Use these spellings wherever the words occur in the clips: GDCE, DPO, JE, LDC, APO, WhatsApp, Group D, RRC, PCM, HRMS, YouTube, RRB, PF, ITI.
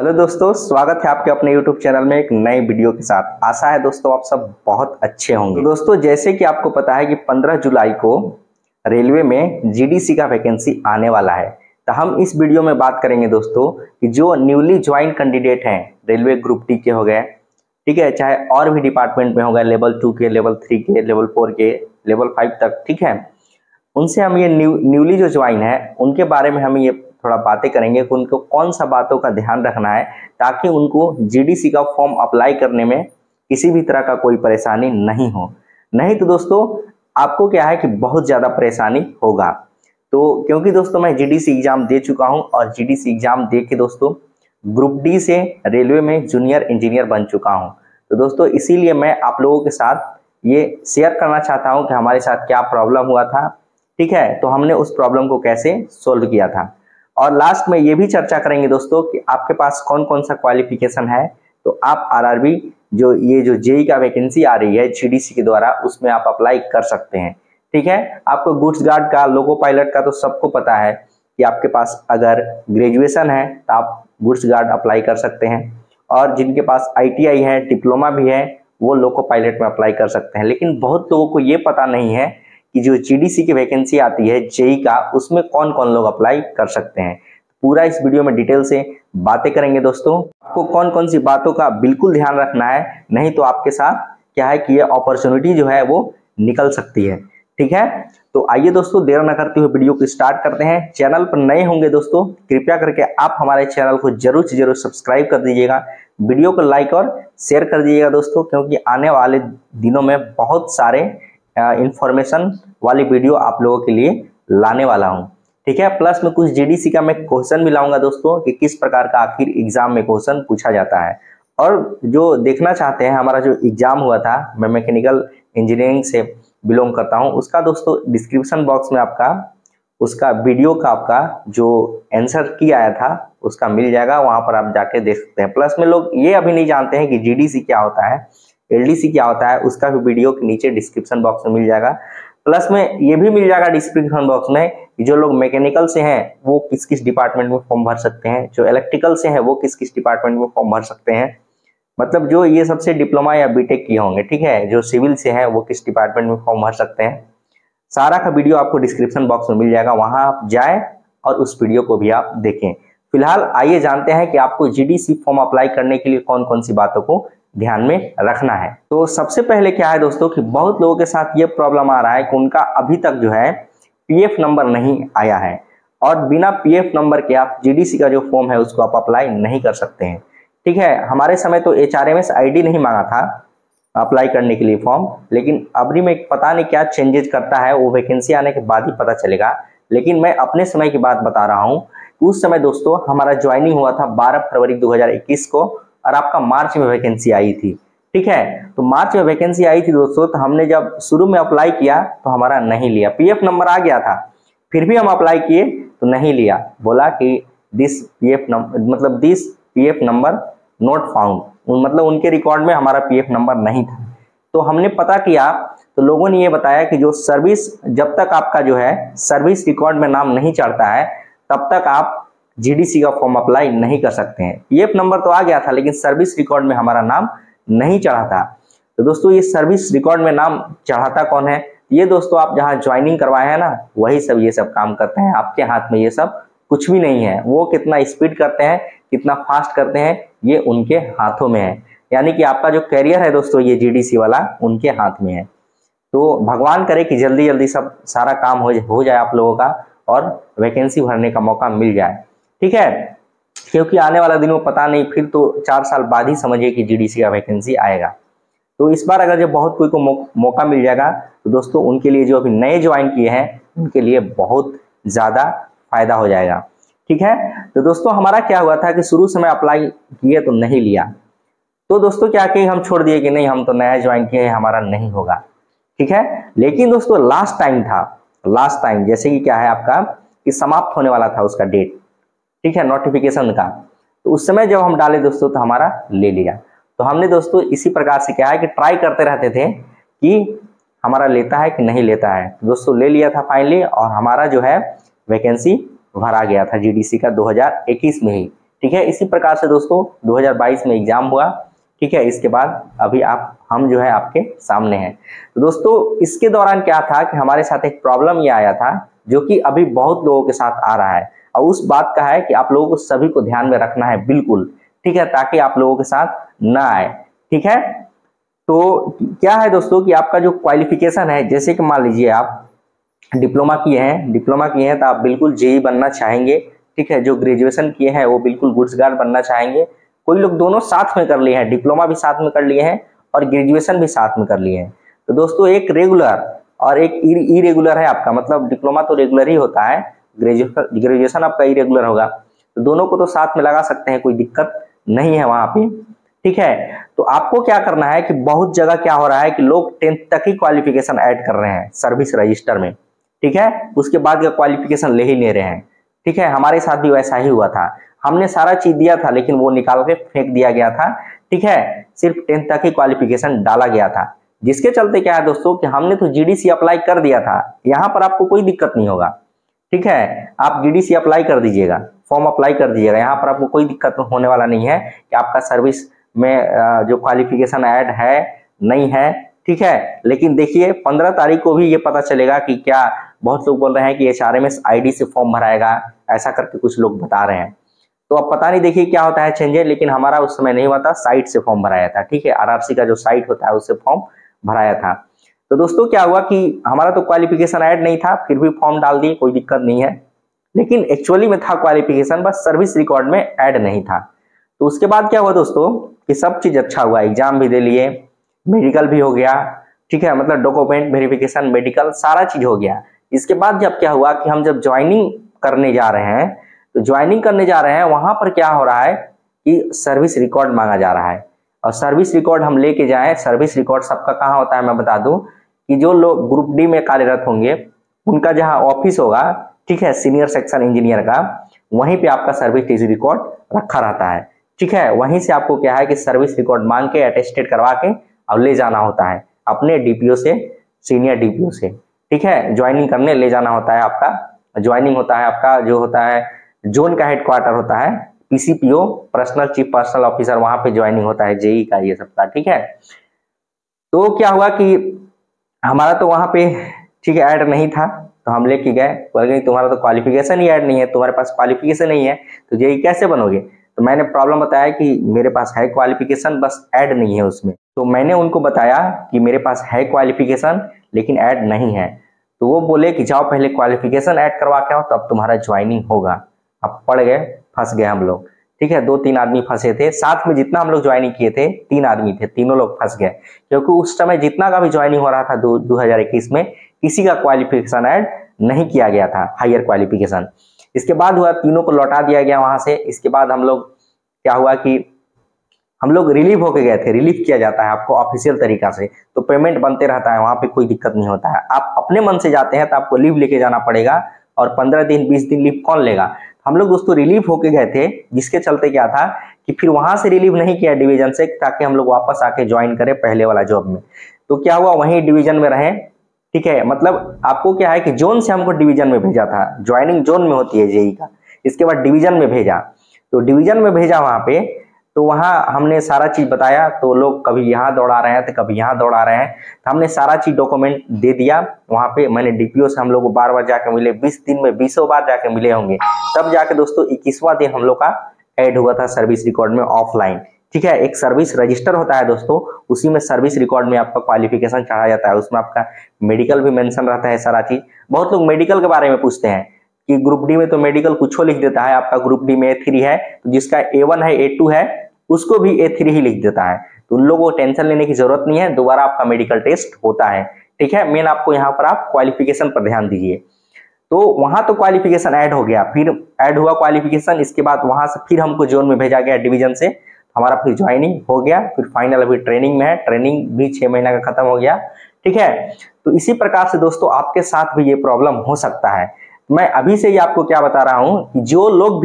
Hello दोस्तों, स्वागत है आपके अपने YouTube चैनल में एक नए वीडियो के साथ। आशा है दोस्तों आप सब बहुत अच्छे होंगे। दोस्तों जैसे कि आपको पता है कि 15 जुलाई को रेलवे में GDCE का वैकेंसी आने वाला है, तो हम इस वीडियो में बात करेंगे दोस्तों कि जो न्यूली ज्वाइन कैंडिडेट हैं रेलवे ग्रुप डी के हो गए, ठीक है, चाहे और भी डिपार्टमेंट में हो गए, लेवल 2 के, लेवल 3 के, लेवल 4 के, लेवल 5 तक, ठीक है, उनसे हम ये न्यूली जो ज्वाइन है उनके बारे में हम ये थोड़ा बातें करेंगे कि उनको कौन सा बातों का ध्यान रखना है ताकि उनको GDCE का फॉर्म अप्लाई करने में किसी भी तरह का कोई परेशानी नहीं हो। नहीं तो दोस्तों आपको क्या है कि बहुत ज़्यादा परेशानी होगा। तो क्योंकि दोस्तों मैं GDCE एग्ज़ाम दे चुका हूं और GDCE एग्ज़ाम दे के दोस्तों ग्रुप डी से रेलवे में जूनियर इंजीनियर बन चुका हूँ, तो दोस्तों इसीलिए मैं आप लोगों के साथ ये शेयर करना चाहता हूँ कि हमारे साथ क्या प्रॉब्लम हुआ था, ठीक है, तो हमने उस प्रॉब्लम को कैसे सॉल्व किया था। और लास्ट में ये भी चर्चा करेंगे दोस्तों कि आपके पास कौन कौन सा क्वालिफिकेशन है, तो आप आरआरबी जो ये जो जेई का वैकेंसी आ रही है GDCE के द्वारा उसमें आप अप्लाई कर सकते हैं, ठीक है। आपको गुड्स गार्ड का, लोको पायलट का तो सबको पता है कि आपके पास अगर ग्रेजुएशन है तो आप गुड्स गार्ड अप्लाई कर सकते हैं, और जिनके पास ITI है, डिप्लोमा भी है, वो लोको पायलट में अप्लाई कर सकते हैं। लेकिन बहुत लोगों को ये पता नहीं है कि जो GDCE की वैकेंसी आती है JE का, उसमें कौन कौन लोग अप्लाई कर सकते हैं। पूरा इस वीडियो में डिटेल से बातें करेंगे दोस्तों, आपको कौन कौन सी बातों का बिल्कुल ध्यान रखना है, नहीं तो आपके साथ क्या है कि ये अपॉर्चुनिटी जो है वो निकल सकती है, ठीक है। तो आइए दोस्तों देर न करते हुए वीडियो को स्टार्ट करते हैं। चैनल पर नए होंगे दोस्तों, कृपया करके आप हमारे चैनल को जरूर से जरूर सब्सक्राइब कर दीजिएगा, वीडियो को लाइक और शेयर कर दीजिएगा दोस्तों, क्योंकि आने वाले दिनों में बहुत सारे इंफॉर्मेशन वाली वीडियो आप लोगों के लिए लाने वाला हूं, ठीक है। प्लस में कुछ GDCE का मैं क्वेश्चन भी लाऊंगा दोस्तों कि किस प्रकार का आखिर एग्जाम में क्वेश्चन पूछा जाता है। और जो देखना चाहते हैं हमारा जो एग्जाम हुआ था, मैं मैकेनिकल इंजीनियरिंग से बिलोंग करता हूं, उसका दोस्तों डिस्क्रिप्शन बॉक्स में आपका उसका वीडियो का आपका जो आंसर की आया था उसका मिल जाएगा, वहां पर आप जाके देख सकते हैं। प्लस में लोग ये अभी नहीं जानते हैं कि GDCE क्या होता है, LDC क्या होता है, उसका भी वीडियो के नीचे डिस्क्रिप्शन बॉक्स में मिल जाएगा। प्लस में ये भी मिल जाएगा डिस्क्रिप्शन बॉक्स में कि जो लोग मैकेनिकल से हैं वो किस किस डिपार्टमेंट में फॉर्म भर सकते हैं, जो इलेक्ट्रिकल से हैं वो किस किस डिपार्टमेंट में फॉर्म भर सकते हैं, मतलब जो ये सबसे डिप्लोमा या बीटेक किए होंगे, ठीक है, जो सिविल से हैं वो किस डिपार्टमेंट में फॉर्म भर सकते हैं। सारा का वीडियो आपको डिस्क्रिप्शन बॉक्स में मिल जाएगा, वहाँ आप जाए और उस वीडियो को भी आप देखें। फिलहाल आइए जानते हैं कि आपको GDCE फॉर्म अप्लाई करने के लिए कौन कौन सी बातों को ध्यान में रखना है। तो सबसे पहले क्या है दोस्तों कि बहुत लोगों के साथ ये प्रॉब्लम आ रहा है कि उनका अभी तक जो है PF नंबर नहीं आया है, और बिना PF नंबर के आप GDCE का जो फॉर्म है उसको आप अप्लाई नहीं कर सकते हैं, ठीक है। हमारे समय तो HRMS ID नहीं मांगा था अप्लाई करने के लिए फॉर्म, लेकिन अभी में पता नहीं क्या चेंजेस करता है, वो वैकेंसी आने के बाद ही पता चलेगा। लेकिन मैं अपने समय की बात बता रहा हूँ, उस समय दोस्तों हमारा ज्वाइनिंग हुआ था 12 फरवरी 2021 को, और आपका मार्च में वैकेंसी आई थी, ठीक है। तो मार्च में वैकेंसी आई थी दोस्तों, तो हमने जब शुरू में अप्लाई किया तो हमारा नहीं लिया, PF नंबर आ गया था, फिर भी हम अप्लाई किए तो नहीं लिया, बोला कि this PF number not found, मतलब उनके रिकॉर्ड में हमारा PF नंबर नहीं था। तो हमने पता किया तो लोगों ने ये बताया कि जो सर्विस, जब तक आपका जो है सर्विस रिकॉर्ड में नाम नहीं चढ़ता है तब तक आप GDCE का फॉर्म अप्लाई नहीं कर सकते हैं। PF नंबर तो आ गया था लेकिन सर्विस रिकॉर्ड में हमारा नाम नहीं चढ़ा था। तो दोस्तों ये सर्विस रिकॉर्ड में नाम चढ़ाता कौन है, ये दोस्तों आप जहाँ ज्वाइनिंग करवाए हैं ना वही सब ये सब काम करते हैं, आपके हाथ में ये सब कुछ भी नहीं है। वो कितना स्पीड करते हैं, कितना फास्ट करते हैं, ये उनके हाथों में है, यानी कि आपका जो कैरियर है दोस्तों ये GDCE वाला उनके हाथ में है। तो भगवान करे कि जल्दी जल्दी सब सारा काम हो जाए आप लोगों का, और वैकेंसी भरने का मौका मिल जाए, ठीक है, क्योंकि आने वाला दिन वो पता नहीं, फिर तो 4 साल बाद ही समझिए कि GDCE का वैकेंसी आएगा। तो इस बार अगर जब बहुत कोई को मौका मिल जाएगा तो दोस्तों उनके लिए जो अभी नए ज्वाइन किए हैं उनके लिए बहुत ज़्यादा फायदा हो जाएगा, ठीक है। तो दोस्तों हमारा क्या हुआ था कि शुरू से मैं अप्लाई किए तो नहीं लिया, तो दोस्तों क्या कि हम छोड़ दिए कि नहीं हम तो नया ज्वाइन किए हैं हमारा नहीं होगा, ठीक है। लेकिन दोस्तों लास्ट टाइम था, लास्ट टाइम जैसे कि क्या है आपका कि समाप्त होने वाला था उसका डेट, ठीक है, नोटिफिकेशन का, तो उस समय जब हम डाले दोस्तों तो हमारा ले लिया। तो हमने दोस्तों इसी प्रकार से क्या है कि ट्राई करते रहते थे कि हमारा लेता है कि नहीं लेता है, दोस्तों ले लिया था फाइनली, और हमारा जो है वैकेंसी भरा गया था GDCE का 2021 में ही, ठीक है। इसी प्रकार से दोस्तों 2022 में एग्जाम हुआ, ठीक है। इसके बाद अभी आप हम जो है आपके सामने हैं। तो दोस्तों इसके दौरान क्या था कि हमारे साथ एक प्रॉब्लम ये आया था जो कि अभी बहुत लोगों के साथ आ रहा है, और उस बात का है कि आप लोगों को सभी को ध्यान में रखना है बिल्कुल, ठीक है, ताकि आप लोगों के साथ ना आए, ठीक है। तो क्या है दोस्तों कि आपका जो क्वालिफिकेशन है, जैसे कि मान लीजिए आप डिप्लोमा किए हैं तो आप बिल्कुल जेई बनना चाहेंगे, ठीक है। जो ग्रेजुएशन किए हैं वो बिल्कुल गुड्स गार्ड बनना चाहेंगे। कोई लोग दोनों साथ में कर लिए हैं, डिप्लोमा भी साथ में कर लिए हैं और ग्रेजुएशन भी साथ में कर लिए हैं। तो दोस्तों एक रेगुलर और एक इरेगुलर है आपका, मतलब डिप्लोमा तो रेगुलर ही होता है, ग्रेजुएशन आपका इरेगुलर होगा, तो दोनों को तो साथ में लगा सकते हैं, कोई दिक्कत नहीं है वहां पे, ठीक है। तो आपको क्या करना है कि बहुत जगह क्या हो रहा है कि लोग 10th तक ही क्वालिफिकेशन ऐड कर रहे हैं सर्विस रजिस्टर में, ठीक है, उसके बाद का क्वालिफिकेशन ले ही ले रहे हैं, ठीक है। हमारे साथ भी वैसा ही हुआ था, हमने सारा चीज दिया था लेकिन वो निकाल के फेंक दिया गया था, ठीक है। सिर्फ 10th तक ही क्वालिफिकेशन डाला गया था, जिसके चलते क्या है दोस्तों कि हमने तो जीडीसी अप्लाई कर दिया था, यहाँ पर आपको कोई दिक्कत नहीं होगा, ठीक है। आप जीडीसी अप्लाई कर दीजिएगा, फॉर्म अप्लाई कर दीजिएगा, यहाँ पर आपको कोई दिक्कत होने वाला नहीं है कि आपका सर्विस में जो क्वालिफिकेशन ऐड है नहीं है, ठीक है। लेकिन देखिए 15 तारीख को भी ये पता चलेगा कि क्या, बहुत लोग बोल रहे हैं कि HRMS ID से फॉर्म भराएगा, ऐसा करके कुछ लोग बता रहे हैं, तो अब पता नहीं देखिए क्या होता है चेंजेस। लेकिन हमारा उस समय नहीं हुआ था, साइट से फॉर्म भराया था, ठीक है, RRC का जो साइट होता है उससे फॉर्म भराया था। तो दोस्तों क्या हुआ कि हमारा तो क्वालिफिकेशन ऐड नहीं था, फिर भी फॉर्म डाल दिए, कोई दिक्कत नहीं है, लेकिन एक्चुअली में था क्वालिफिकेशन, बस सर्विस रिकॉर्ड में ऐड नहीं था। तो उसके बाद क्या हुआ दोस्तों कि सब चीज अच्छा हुआ, एग्जाम भी दे लिए, मेडिकल भी हो गया, ठीक है, मतलब डॉक्यूमेंट वेरिफिकेशन, मेडिकल सारा चीज हो गया। इसके बाद जब क्या हुआ कि हम जब ज्वाइनिंग करने जा रहे हैं, तो ज्वाइनिंग करने जा रहे हैं वहां पर क्या हो रहा है कि सर्विस रिकॉर्ड मांगा जा रहा है, और सर्विस रिकॉर्ड हम लेके जाए। सर्विस रिकॉर्ड सबका कहाँ होता है मैं बता दूं कि जो लोग ग्रुप डी में कार्यरत होंगे उनका जहाँ ऑफिस होगा, ठीक है, सीनियर सेक्शन इंजीनियर का, वहीं पे आपका सर्विस रिकॉर्ड रखा रहता है, ठीक है। वहीं से आपको क्या है कि सर्विस रिकॉर्ड मांग के अटेस्टेड करवा के और ले जाना होता है अपने डीपीओ से, सीनियर डीपीओ से, ठीक है। ज्वाइनिंग करने ले जाना होता है, आपका ज्वाइनिंग होता है, आपका जो होता है जोन का हेडक्वार्टर होता है, PCPO personal chief personal officer, वहां पे ज्वाइनिंग होता है जेई का, ये सबका, ठीक है। तो क्या हुआ कि हमारा तो वहां पे, ठीक है, ऐड नहीं था, तो हम लेके गए, बोले तुम्हारा तो क्वालिफिकेशन ही ऐड नहीं है, तुम्हारे पास क्वालिफिकेशन नहीं है तो जेई कैसे बनोगे। तो मैंने प्रॉब्लम बताया कि मेरे पास है क्वालिफिकेशन, बस ऐड नहीं है उसमें। तो मैंने उनको बताया कि मेरे पास है क्वालिफिकेशन लेकिन ऐड नहीं है, तो वो बोले कि जाओ पहले क्वालिफिकेशन ऐड करवा के आओ तब तुम्हारा ज्वाइनिंग होगा। अब पड़ गए, फंस गए हम लोग, ठीक है। 2-3 आदमी फंसे थे, साथ में जितना हम लोग ज्वाइनिंग किए थे 3 आदमी थे, तीनों लोग फंस गए, क्योंकि उस समय जितना का भी ज्वाइनिंग हो रहा था 2021 में किसी का क्वालिफिकेशन ऐड नहीं किया गया था, हायर क्वालिफिकेशन। इसके बाद हुआ तीनों को लौटा दिया गया वहां से। इसके बाद हम लोग क्या हुआ कि हम लोग रिलीव होके गए थे, रिलीव किया जाता है आपको ऑफिशियल तरीका से, तो पेमेंट बनते रहता है, वहां पे कोई दिक्कत नहीं होता है। आप अपने मन से जाते हैं तो आपको लीव लेके जाना पड़ेगा, और 15 दिन 20 दिन लीव कौन लेगा। हम लोग दोस्तों रिलीव होके गए थे, जिसके चलते क्या था कि फिर वहां से रिलीव नहीं किया डिवीजन से, ताकि हम लोग वापस आके ज्वाइन करें पहले वाला जॉब में। तो क्या हुआ, वहीं डिवीजन में रहे, ठीक है, मतलब आपको क्या है कि जोन से हमको डिवीजन में भेजा था, ज्वाइनिंग जोन में होती है जेई का, इसके बाद डिवीजन में भेजा। तो डिवीजन में भेजा वहां पे, तो वहाँ हमने सारा चीज बताया, तो लोग कभी यहाँ दौड़ा रहे हैं तो कभी यहाँ दौड़ा रहे हैं, तो हमने सारा चीज डॉक्यूमेंट दे दिया वहाँ पे। मैंने डीपीओ से हम लोग को बार जाके मिले, 20 दिन में 20 बार जाके मिले होंगे, तब जाके दोस्तों 21वां दिन हम लोग का ऐड हुआ था सर्विस रिकॉर्ड में ऑफलाइन, ठीक है। एक सर्विस रजिस्टर होता है दोस्तों, उसी में सर्विस रिकॉर्ड में आपका क्वालिफिकेशन चढ़ाया जाता है, उसमें आपका मेडिकल भी मेंशन रहता है, सारा चीज। बहुत लोग मेडिकल के बारे में पूछते हैं कि ग्रुप डी में तो मेडिकल कुछ हो लिख देता है, आपका ग्रुप डी में A3 है, तो जिसका A1 है A2 है उसको भी A3 ही लिख देता है, तो उन लोगों को टेंशन लेने की जरूरत नहीं है, दोबारा आपका मेडिकल टेस्ट होता है, ठीक है। मेन आपको यहाँ पर आप क्वालिफिकेशन पर ध्यान दीजिए। तो वहां तो क्वालिफिकेशन ऐड हो गया, फिर ऐड हुआ क्वालिफिकेशन, इसके बाद वहां से फिर हमको जोन में भेजा गया डिवीजन से, हमारा फिर ज्वाइनिंग हो गया, फिर फाइनल अभी ट्रेनिंग में है, ट्रेनिंग भी 6 महीना का खत्म हो गया, ठीक है। तो इसी प्रकार से दोस्तों आपके साथ भी ये प्रॉब्लम हो सकता है। मैं अभी से ही आपको क्या बता रहा हूं कि जो लोग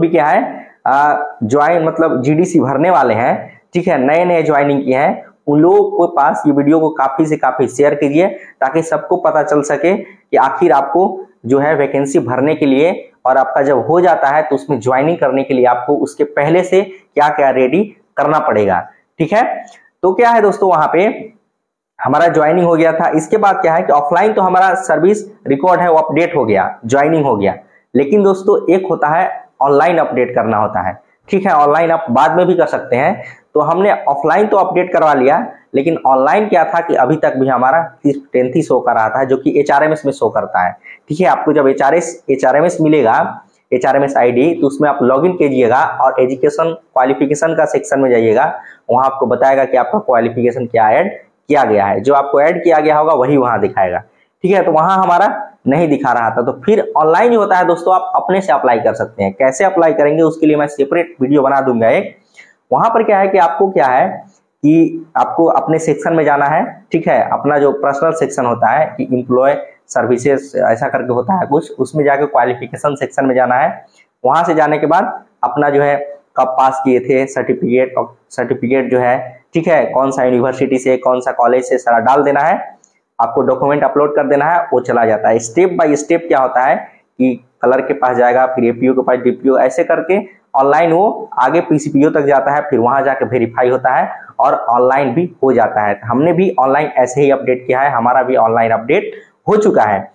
भी क्या है ज्वाइन, मतलब जीडीसी भरने वाले हैं, ठीक है, नए नए ज्वाइनिंग किए हैं, उन लोगों के पास ये वीडियो को काफी से काफी शेयर कीजिए, ताकि सबको पता चल सके कि आखिर आपको जो है वैकेंसी भरने के लिए और आपका जब हो जाता है तो उसमें ज्वाइनिंग करने के लिए आपको उसके पहले से क्या क्या रेडी करना पड़ेगा। ठीक है, तो क्या है दोस्तों, वहां पे हमारा ज्वाइनिंग हो गया था। इसके बाद क्या है कि ऑफलाइन तो हमारा सर्विस रिकॉर्ड है वो अपडेट हो गया, ज्वाइनिंग हो गया, लेकिन दोस्तों एक होता है ऑनलाइन अपडेट करना होता है। ठीक है, ऑनलाइन आप बाद में भी कर सकते हैं। तो हमने ऑफलाइन तो अपडेट करवा लिया, लेकिन ऑनलाइन क्या था कि अभी तक भी हमारा सिर्फ 10th ही शो कर रहा था, जो कि HRMS में शो करता है। ठीक है, आपको जब HRMS मिलेगा, HRMS ID, तो उसमें आप लॉगिन कीजिएगा और एजुकेशन क्वालिफिकेशन का सेक्शन में जाइएगा। वहाँ आपको बताएगा कि आपका क्वालिफिकेशन क्या ऐड किया गया है, जो आपको ऐड किया गया होगा वही वहाँ दिखाएगा। ठीक है, तो वहाँ हमारा नहीं दिखा रहा था। तो फिर ऑनलाइन जो होता है दोस्तों, आप अपने से अप्लाई कर सकते हैं। कैसे अप्लाई करेंगे उसके लिए मैं सेपरेट वीडियो बना दूंगा एक। वहाँ पर क्या है कि आपको क्या है कि आपको अपने सेक्शन में जाना है। ठीक है, अपना जो पर्सनल सेक्शन होता है कि इम्प्लॉय सर्विसेज ऐसा करके होता है कुछ, उसमें जाके क्वालिफिकेशन सेक्शन में जाना है। वहाँ से जाने के बाद अपना जो है कब पास किए थे, सर्टिफिकेट जो है, ठीक है, कौन सा यूनिवर्सिटी से कौन सा कॉलेज से सारा डाल देना है। आपको डॉक्यूमेंट अपलोड कर देना है, वो चला जाता है। स्टेप बाय स्टेप क्या होता है कि कलर के पास जाएगा, फिर APO के पास, DPO, ऐसे करके ऑनलाइन वो आगे PCPO तक जाता है। फिर वहां जाके वेरीफाई होता है और ऑनलाइन भी हो जाता है। हमने भी ऑनलाइन ऐसे ही अपडेट किया है, हमारा भी ऑनलाइन अपडेट हो चुका है।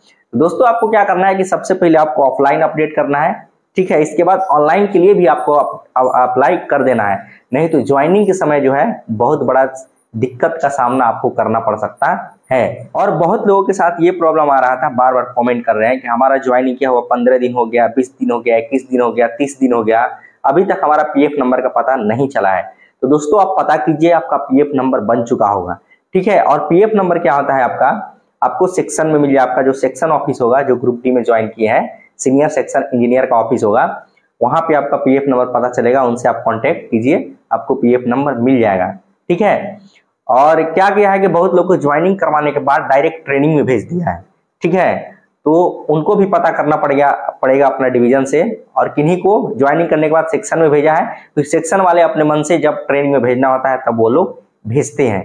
दोस्तों आपको क्या करना है कि सबसे पहले आपको ऑफलाइन अपडेट करना है। ठीक है, इसके बाद ऑनलाइन के लिए भी आपको अप्लाई कर देना है, नहीं तो ज्वाइनिंग के समय जो है बहुत बड़ा दिक्कत का सामना आपको करना पड़ सकता है। और बहुत लोगों के साथ ये प्रॉब्लम आ रहा था, बार बार कमेंट कर रहे हैं कि हमारा ज्वाइनिंग क्या हुआ, 15 दिन हो गया, 20 दिन हो गया, 21 दिन हो गया, 30 दिन हो गया, अभी तक हमारा PF नंबर का पता नहीं चला है। तो दोस्तों आप पता कीजिए, आपका PF नंबर बन चुका होगा। ठीक है, और PF नंबर क्या होता है आपका, आपको सेक्शन में मिल जाए, आपका जो सेक्शन ऑफिस होगा, जो ग्रुप डी में ज्वाइन किए हैं, सीनियर सेक्शन इंजीनियर का ऑफिस होगा, वहां पे आपका PF नंबर पता चलेगा। उनसे आप कांटेक्ट कीजिए, आपको PF नंबर मिल जाएगा। ठीक है, और क्या किया है कि बहुत लोग को ज्वाइनिंग करवाने के बाद डायरेक्ट ट्रेनिंग में भेज दिया है। ठीक है, तो उनको भी पता करना पड़ेगा अपना डिवीजन से, और किन्हीं को ज्वाइनिंग करने के बाद सेक्शन में भेजा है तो सेक्शन वाले अपने मन से जब ट्रेनिंग में भेजना होता है तब वो लोग भेजते हैं।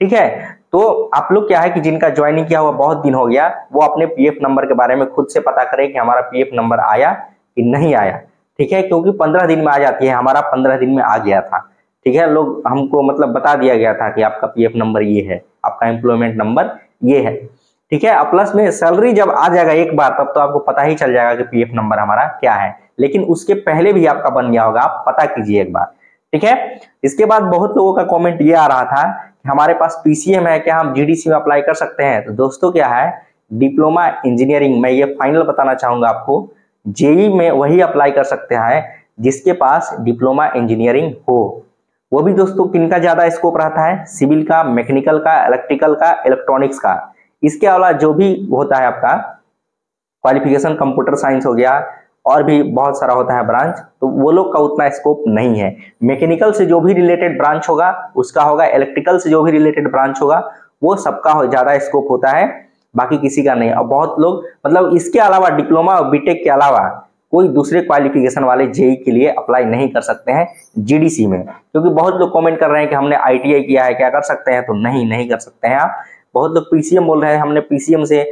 ठीक है, तो आप लोग क्या है कि जिनका ज्वाइनिंग किया हुआ बहुत दिन हो गया, वो अपने PF नंबर के बारे में खुद से पता करें कि हमारा PF नंबर आया कि नहीं आया। ठीक है, क्योंकि 15 दिन में आ जाती है, हमारा 15 दिन में आ गया था। ठीक है, लोग हमको मतलब बता दिया गया था कि आपका PF नंबर ये है, आपका एम्प्लॉयमेंट नंबर ये है। ठीक है, प्लस में सैलरी जब आ जाएगा एक बार, तब तो आपको पता ही चल जाएगा कि PF नंबर हमारा क्या है, लेकिन उसके पहले भी आपका बन गया होगा, आप पता कीजिए एक बार। ठीक है, इसके बाद बहुत लोगों का कॉमेंट ये आ रहा था, हमारे पास PCM है क्या, हम GDCE में अप्लाई कर सकते हैं। तो दोस्तों क्या है, डिप्लोमा इंजीनियरिंग में, ये फाइनल बताना चाहूंगा आपको, JE में वही अप्लाई कर सकते हैं जिसके पास डिप्लोमा इंजीनियरिंग हो। वो भी दोस्तों किनका ज्यादा स्कोप रहता है, सिविल का, मैकेनिकल का, इलेक्ट्रिकल का, इलेक्ट्रॉनिक्स का। इसके अलावा जो भी होता है आपका क्वालिफिकेशन, कंप्यूटर साइंस हो गया, और भी बहुत सारा होता है ब्रांच, तो वो लोग का उतना स्कोप नहीं है। मैकेनिकल से जो भी रिलेटेड ब्रांच होगा उसका होगा, इलेक्ट्रिकल से जो भी रिलेटेड ब्रांच होगा वो सबका ज्यादा स्कोप होता है, बाकी किसी का नहीं। और बहुत लोग मतलब इसके अलावा डिप्लोमा और बीटेक के अलावा कोई दूसरे क्वालिफिकेशन वाले JE के लिए अप्लाई नहीं कर सकते हैं GDCE में, क्योंकि बहुत लोग कॉमेंट कर रहे हैं कि हमने ITI किया है, क्या कर सकते हैं, तो नहीं कर सकते हैं आप। बहुत लोग PCM बोल रहे हैं, हमने PCM से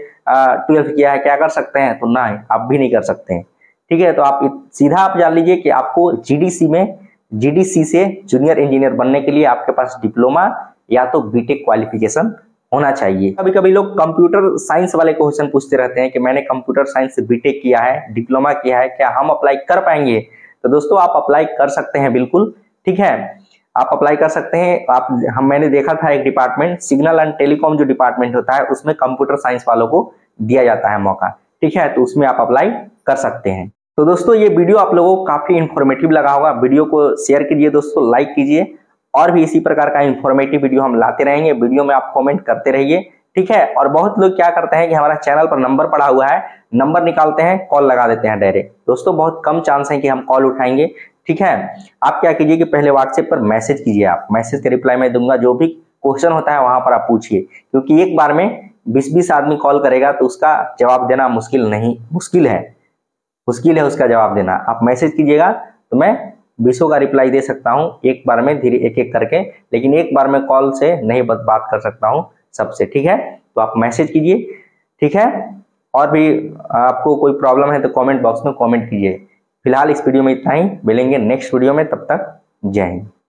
12 किया है, क्या कर सकते हैं, तो ना, आप भी नहीं कर सकते हैं। ठीक है, तो आप सीधा आप जान लीजिए कि आपको GDCE से जूनियर इंजीनियर बनने के लिए आपके पास डिप्लोमा या तो बीटेक क्वालिफिकेशन होना चाहिए। कभी कभी लोग कंप्यूटर साइंस वाले क्वेश्चन पूछते रहते हैं कि मैंने कंप्यूटर साइंस से बीटेक किया है, डिप्लोमा किया है, क्या हम अप्लाई कर पाएंगे। तो दोस्तों आप अप्लाई कर सकते हैं बिल्कुल। ठीक है, आप अप्लाई कर सकते हैं। मैंने देखा था एक डिपार्टमेंट, सिग्नल एंड टेलीकॉम जो डिपार्टमेंट होता है, उसमें कंप्यूटर साइंस वालों को दिया जाता है मौका। ठीक है, तो उसमें आप अप्लाई कर सकते हैं। तो दोस्तों ये वीडियो आप लोगों को काफी इंफॉर्मेटिव लगा होगा। वीडियो को शेयर कीजिए दोस्तों, लाइक कीजिए, और भी इसी प्रकार का इंफॉर्मेटिव वीडियो हम लाते रहेंगे। वीडियो में आप कमेंट करते रहिए। ठीक है, और बहुत लोग क्या करते हैं कि हमारा चैनल पर नंबर पड़ा हुआ है, नंबर निकालते हैं, कॉल लगा देते हैं डायरेक्ट। दोस्तों बहुत कम चांस है कि हम कॉल उठाएंगे। ठीक है, आप क्या कीजिए कि पहले WhatsApp पर मैसेज कीजिए, आप मैसेज के रिप्लाई मैं दूंगा, जो भी क्वेश्चन होता है वहां पर आप पूछिए, क्योंकि एक बार में 20-20 आदमी कॉल करेगा तो उसका जवाब देना मुश्किल है उसका जवाब देना। आप मैसेज कीजिएगा तो मैं 20 का रिप्लाई दे सकता हूं एक बार में, धीरे एक-एक करके, लेकिन एक बार में कॉल से नहीं बात कर सकता हूं सबसे। ठीक है, तो आप मैसेज कीजिए। ठीक है, और भी आपको कोई प्रॉब्लम है तो कमेंट बॉक्स में कमेंट कीजिए। फिलहाल इस वीडियो में इतना ही, मिलेंगे नेक्स्ट वीडियो में, तब तक जय हिंद।